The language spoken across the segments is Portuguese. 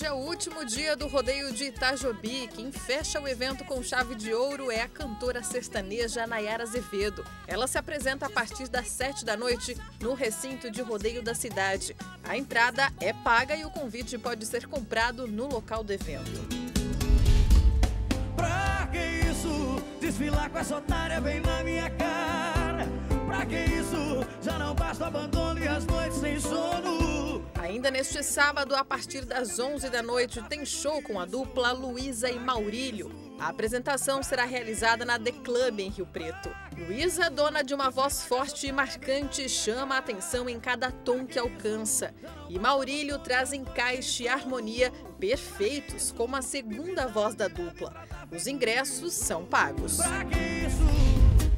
Hoje é o último dia do Rodeio de Itajobi. Quem fecha o evento com chave de ouro é a cantora sertaneja Nayara Azevedo. Ela se apresenta a partir das 19h no recinto de rodeio da cidade. A entrada é paga e o convite pode ser comprado no local do evento. Pra que isso? Desfilar com essa otária bem na minha cara. Pra que isso? Já não basta o abandono e as noites sem sono. Ainda neste sábado, a partir das 23h, tem show com a dupla Luísa e Maurílio. A apresentação será realizada na The Club, em Rio Preto. Luísa, dona de uma voz forte e marcante, chama a atenção em cada tom que alcança. E Maurílio traz encaixe e harmonia perfeitos, como a segunda voz da dupla. Os ingressos são pagos. Pra que isso?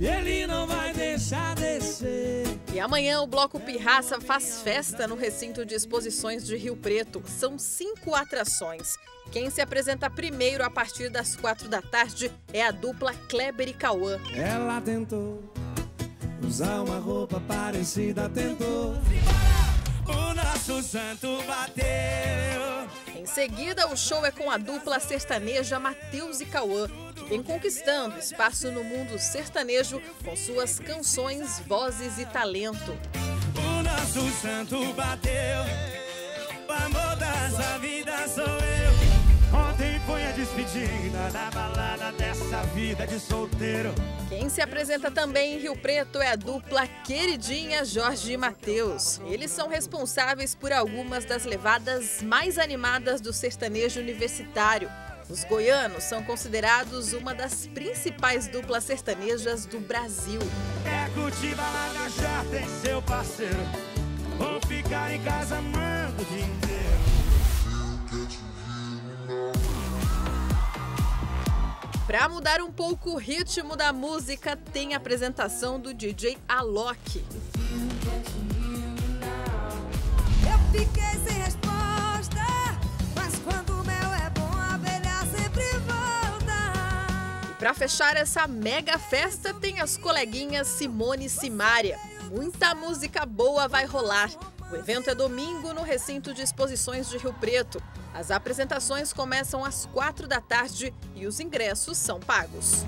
Ele não vai deixar descer. E amanhã o Bloco Pirraça faz festa no Recinto de Exposições de Rio Preto. São 5 atrações. Quem se apresenta primeiro a partir das 16h é a dupla Kleber e Cauan. Ela tentou usar uma roupa parecida, tentou. O nosso santo bateu. Em seguida, o show é com a dupla sertaneja Matheus e Kauan, que vem conquistando espaço no mundo sertanejo com suas canções, vozes e talento. O nosso santo bateu, o amor dessa vida sou eu. Ontem foi a despedida da balada dessa vida de solteiro. Quem se apresenta também em Rio Preto é a dupla queridinha Jorge e Matheus. Eles são responsáveis por algumas das levadas mais animadas do sertanejo universitário. Os goianos são considerados uma das principais duplas sertanejas do Brasil. É cultiva lá na já tem seu parceiro. Vou ficar em casa amando o dia inteiro. Para mudar um pouco o ritmo da música, tem a apresentação do DJ Alok. Eu fiquei sem resposta, mas quando o mel é bom, a abelha sempre volta. E para fechar essa mega festa, tem as coleguinhas Simone e Simária. Muita música boa vai rolar. O evento é domingo no Recinto de Exposições de Rio Preto. As apresentações começam às 16h e os ingressos são pagos.